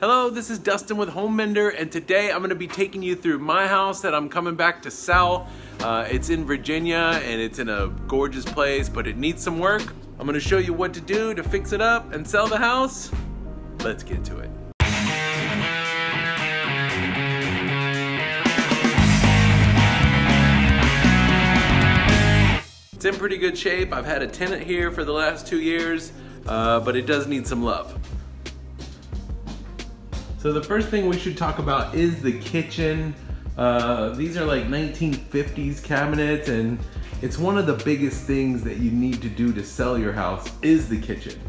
Hello, this is Dustin with Home Mender, and today I'm going to be taking you through my house that I'm coming back to sell. It's in Virginia and it's in a gorgeous place, but it needs some work. I'm going to show you what to do to fix it up and sell the house. Let's get to it. It's in pretty good shape. I've had a tenant here for the last 2 years, but it does need some love. So the first thing we should talk about is the kitchen. These are like 1950s cabinets, and it's one of the biggest things that you need to do to sell your house is the kitchen.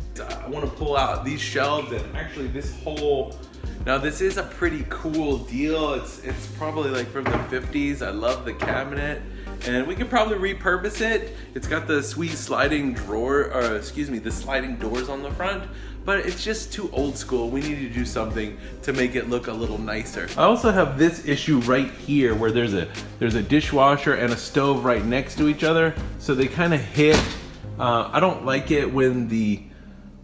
I want to pull out these shelves and actually this whole, now this is a pretty cool deal. It's probably like from the 50s. I love the cabinet and we could probably repurpose it. It's got the sweet sliding drawer, or excuse me, the sliding doors on the front. But it's just too old school. We need to do something to make it look a little nicer. I also have this issue right here where there's a dishwasher and a stove right next to each other, so they kind of hit. I don't like it when the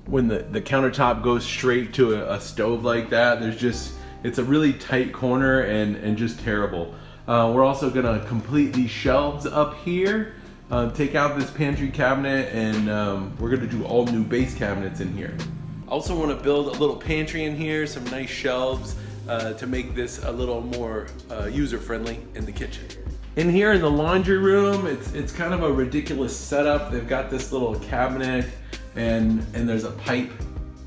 countertop goes straight to a stove like that. It's a really tight corner and just terrible. We're also gonna complete these shelves up here. Take out this pantry cabinet, and we're gonna do all new base cabinets in here. I also want to build a little pantry in here, some nice shelves to make this a little more user-friendly in the kitchen. In here in the laundry room, it's kind of a ridiculous setup. They've got this little cabinet and there's a pipe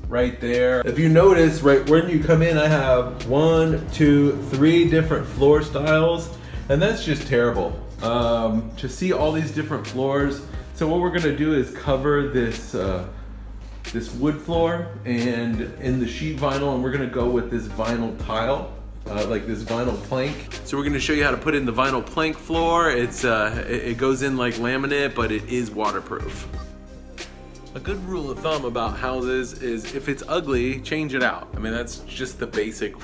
right there. If you notice, right when you come in, I have 1, 2, 3 different floor styles, and that's just terrible. To see all these different floors. So what we're gonna do is cover this this wood floor and in the sheet vinyl, and we're gonna go with this vinyl tile, like this vinyl plank. So we're gonna show you how to put in the vinyl plank floor. It goes in like laminate, but it is waterproof. A good rule of thumb about houses is if it's ugly, change it out. I mean, that's just the basic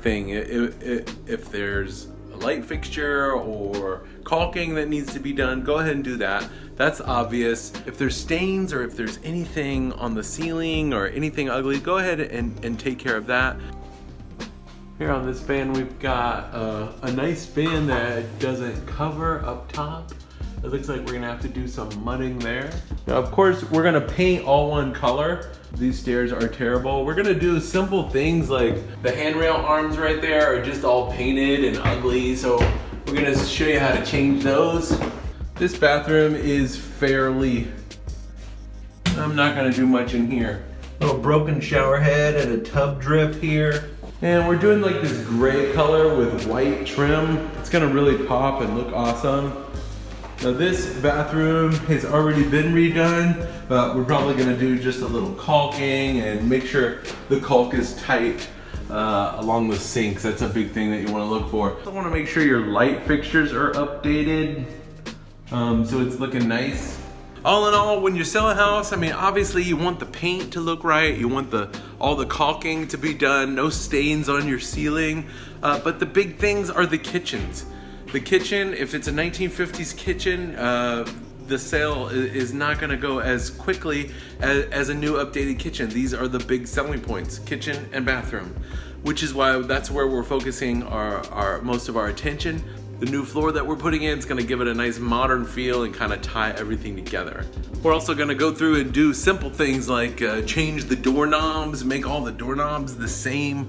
thing. If there's a light fixture or caulking that needs to be done, go ahead and do that. That's obvious. If there's stains or if there's anything on the ceiling or anything ugly, go ahead and take care of that. Here on this fan, we've got a nice fan that doesn't cover up top. It looks like we're gonna have to do some mudding there. Now, of course, we're gonna paint all one color. These stairs are terrible. We're gonna do simple things like the handrail arms right there are just all painted and ugly, so we're gonna show you how to change those. This bathroom is fairly, I'm not gonna do much in here. A little broken shower head and a tub drip here. And we're doing like this gray color with white trim. It's gonna really pop and look awesome. Now this bathroom has already been redone, but we're probably going to do just a little caulking and make sure the caulk is tight along the sinks. That's a big thing that you want to look for. I want to make sure your light fixtures are updated so it's looking nice. All in all, when you sell a house, I mean, obviously you want the paint to look right, you want all the caulking to be done, no stains on your ceiling, but the big things are the kitchens. The kitchen, if it's a 1950s kitchen, the sale is not gonna go as quickly as a new updated kitchen. These are the big selling points, kitchen and bathroom, which is why that's where we're focusing most of our attention. The new floor that we're putting in is gonna give it a nice modern feel and kind of tie everything together. We're also gonna go through and do simple things like change the doorknobs, make all the doorknobs the same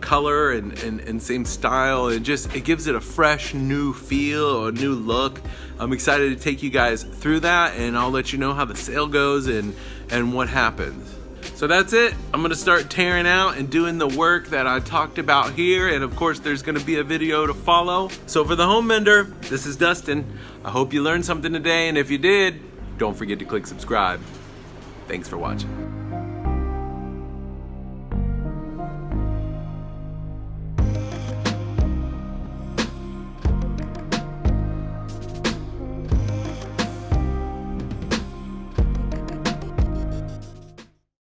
color and same style. It gives it a fresh new feel, a new look. I'm excited to take you guys through that, and I'll let you know how the sale goes and what happens. So that's it. I'm gonna start tearing out and doing the work that I talked about here, and of course there's gonna be a video to follow. So for the Home Mender, this is Dustin. I hope you learned something today, and if you did, don't forget to click subscribe. Thanks for watching.